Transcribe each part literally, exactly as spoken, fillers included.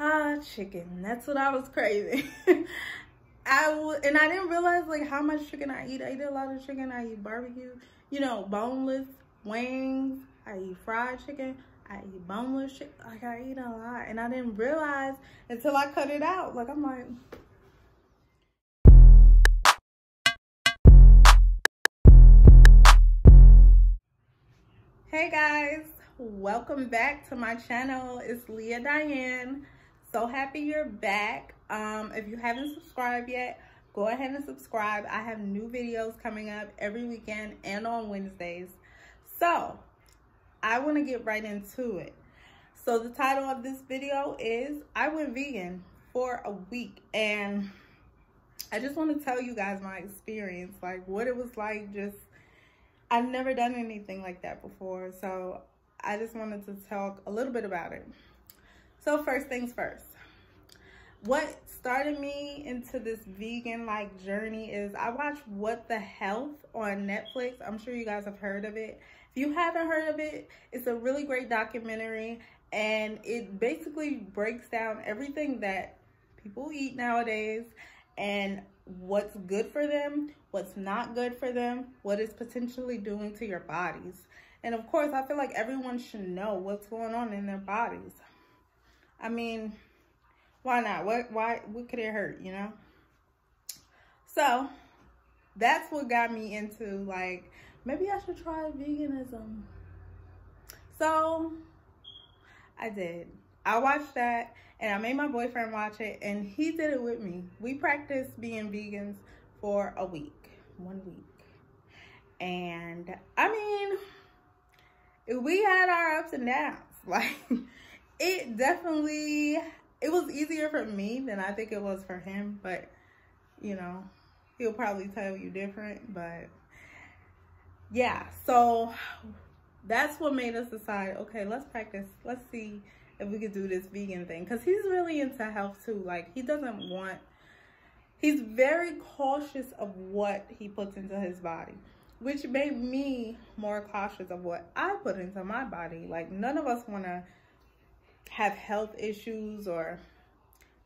hot chicken. That's what I was craving. I w and I didn't realize like how much chicken I eat. I eat a lot of chicken. I eat barbecue, you know, boneless wings. I eat fried chicken. I eat boneless chicken. Like, I eat a lot. And I didn't realize until I cut it out. Like, I'm like... Hey guys, welcome back to my channel. It's Leah Diane. So happy you're back. Um, if you haven't subscribed yet, go ahead and subscribe. I have new videos coming up every weekend and on Wednesdays. So I want to get right into it. So the title of this video is I went vegan for a week, and I just want to tell you guys my experience, like what it was like. Just I've never done anything like that before, so I just wanted to talk a little bit about it. So first things first, what started me into this vegan like journey is I watched What the Health on Netflix. I'm sure you guys have heard of it. If you haven't heard of it, it's a really great documentary, and it basically breaks down everything that people eat nowadays and what's good for them, what's not good for them, what it's potentially doing to your bodies. And of course, I feel like everyone should know what's going on in their bodies. I mean, why not? What, why, what could it hurt, you know? So that's what got me into, like, maybe I should try veganism. So I did. I watched that, and I made my boyfriend watch it, and he did it with me. We practiced being vegans for a week, one week. And I mean, we had our ups and downs. Like, it definitely, it was easier for me than I think it was for him, but you know, he'll probably tell you different, but yeah. So that's what made us decide, okay, let's practice, let's see if we could do this vegan thing, because he's really into health too. Like, he doesn't want, he's very cautious of what he puts into his body, which made me more cautious of what I put into my body. Like, none of us want to have health issues, or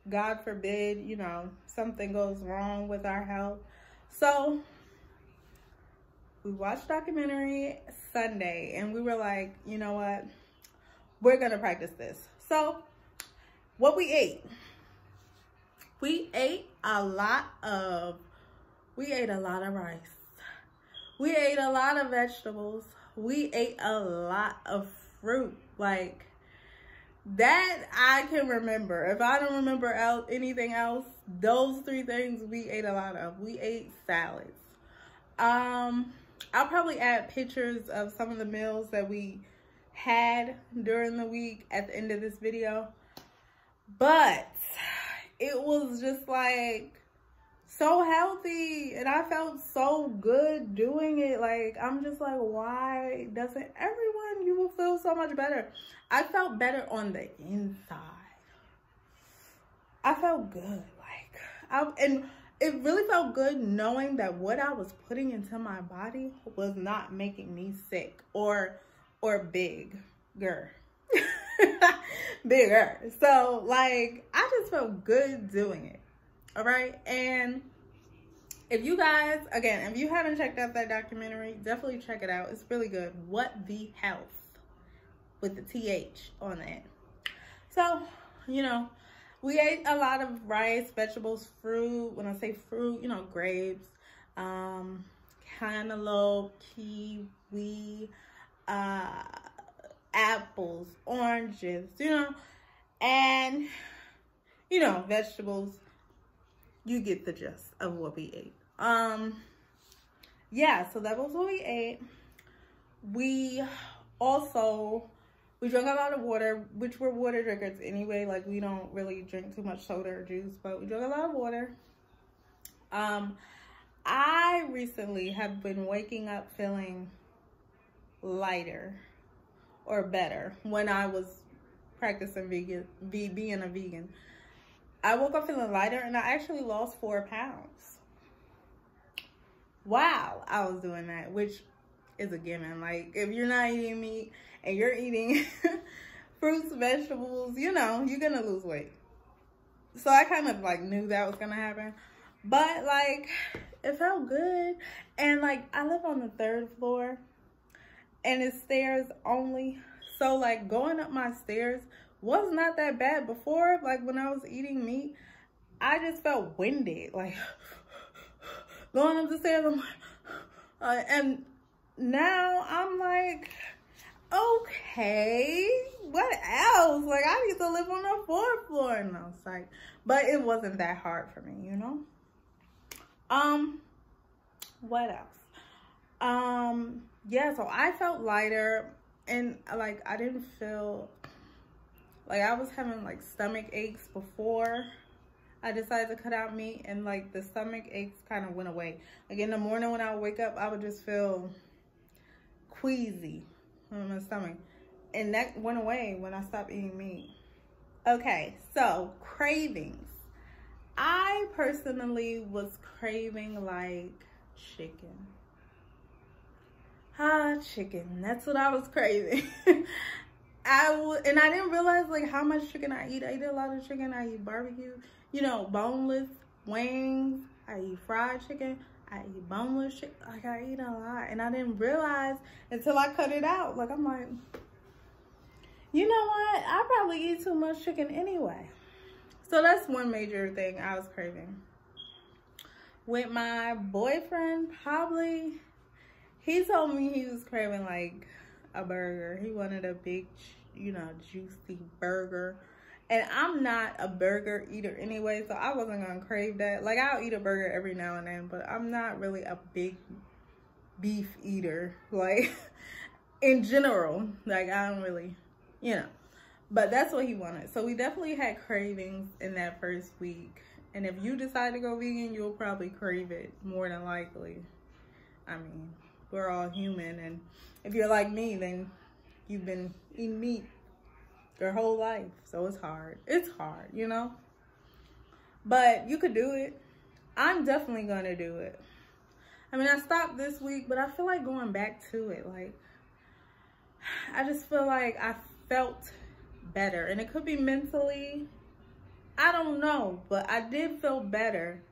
God forbid, you know, something goes wrong with our health. So we watched documentary Sunday, and we were like, you know what? We're gonna practice this. So what we ate, we ate a lot of, we ate a lot of rice. We ate a lot of vegetables. We ate a lot of fruit. Like, that I can remember. If I don't remember else, anything else, those three things we ate a lot of. We ate salads. Um, I'll probably add pictures of some of the meals that we had during the week at the end of this video, but it was just like so healthy, and I felt so good doing it. Like, I'm just like, why doesn't everyone? You will feel so much better. I felt better on the inside. I felt good. Like, I, and it really felt good knowing that what I was putting into my body was not making me sick or or bigger, bigger. So like, I just felt good doing it. All right. And if you guys, again, if you haven't checked out that documentary, definitely check it out. It's really good. What the Health, with the T H on it. So, you know, we ate a lot of rice, vegetables, fruit. When I say fruit, you know, grapes, um, cantaloupe, kiwi, uh apples, oranges, you know, and you know, vegetables. You get the gist of what we ate. Um yeah, so that was what we ate. We also we drank a lot of water, which we're water drinkers anyway. Like, we don't really drink too much soda or juice, but we drank a lot of water. um I recently have been waking up feeling lighter or better. When I was practicing vegan, be, being a vegan, I woke up feeling lighter, and I actually lost four pounds while I was doing that, which is a given. Like, if you're not eating meat and you're eating fruits, vegetables, you know, you're gonna lose weight. So I kind of like knew that was gonna happen, but like it felt good. And like I live on the third floor and it's stairs only, so like going up my stairs was not that bad before. Like when I was eating meat, I just felt winded, like going up the stairs. I'm like, uh, and now I'm like, okay, what else? Like I need to live on the fourth floor. And I was like, but it wasn't that hard for me, you know? Um, what else? Um, yeah, so I felt lighter and like I didn't feel like I was having like stomach aches before I decided to cut out meat, and like the stomach aches kind of went away. Like in the morning when I would wake up, I would just feel queasy in my stomach, and that went away when I stopped eating meat. Okay, so cravings. I personally was craving like chicken. Ah, chicken. That's what I was craving. I w and I didn't realize like how much chicken I eat. I eat a lot of chicken. I eat barbecue, you know, boneless wings. I eat fried chicken. I eat boneless chicken. Like I eat a lot, and I didn't realize until I cut it out. Like I'm like, you know what? I probably eat too much chicken anyway. So that's one major thing I was craving. With my boyfriend, probably he told me he was craving like a burger. He wanted a big, you know, juicy burger, and I'm not a burger eater anyway, so I wasn't gonna crave that. Like I'll eat a burger every now and then, but I'm not really a big beef eater, like in general. Like I don't really, you know, but that's what he wanted. So we definitely had cravings in that first week, and if you decide to go vegan, you'll probably crave it more than likely. I mean, we're all human, and if you're like me, then you've been eating meat your whole life, so it's hard. It's hard, you know? But you could do it. I'm definitely gonna do it. I mean, I stopped this week, but I feel like going back to it. Like, I just feel like I felt better, and it could be mentally, I don't know, but I did feel better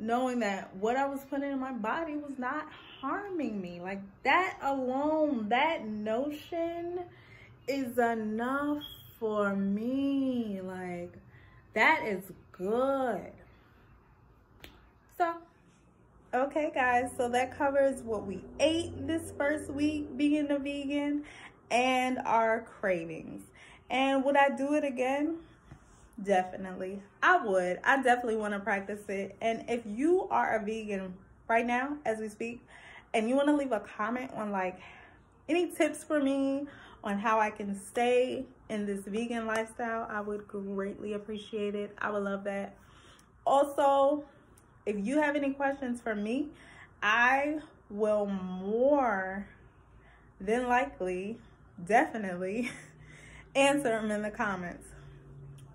knowing that what I was putting in my body was not harming me. Like that alone, that notion is enough for me. Like that is good. So okay guys, so that covers what we ate this first week being a vegan and our cravings. And would I do it again? Definitely. I would. I definitely want to practice it. And if you are a vegan right now as we speak, and you want to leave a comment on like any tips for me on how I can stay in this vegan lifestyle, I would greatly appreciate it. I would love that. Also, if you have any questions for me, I will more than likely, definitely answer them in the comments.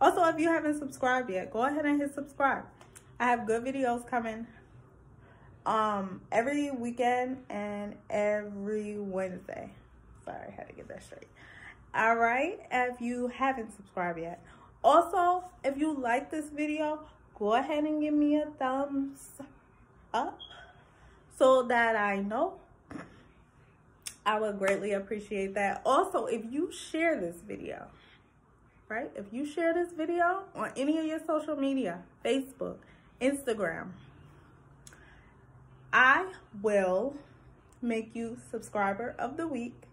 Also, if you haven't subscribed yet, go ahead and hit subscribe. I have good videos coming um every weekend and every Wednesday. Sorry, I had to get that straight. All right, if you haven't subscribed yet. Also, if you like this video, go ahead and give me a thumbs up so that I know. I would greatly appreciate that. Also, if you share this video, right? If you share this video on any of your social media, Facebook, Instagram, I will make you subscriber of the week,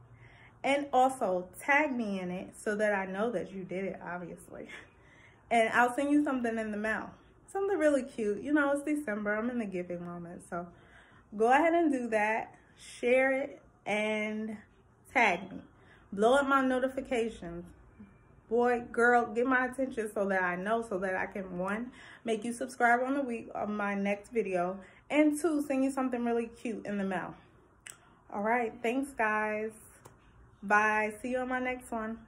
and also tag me in it so that I know that you did it, obviously. And I'll send you something in the mail, something really cute. You know, it's December, I'm in the giving moment. So go ahead and do that, share it, and tag me. Blow up my notifications. Boy, girl, get my attention so that I know, so that I can, one, make you subscribe on the week of my next video, and two, send you something really cute in the mail. All right, thanks guys. Bye. See you on my next one.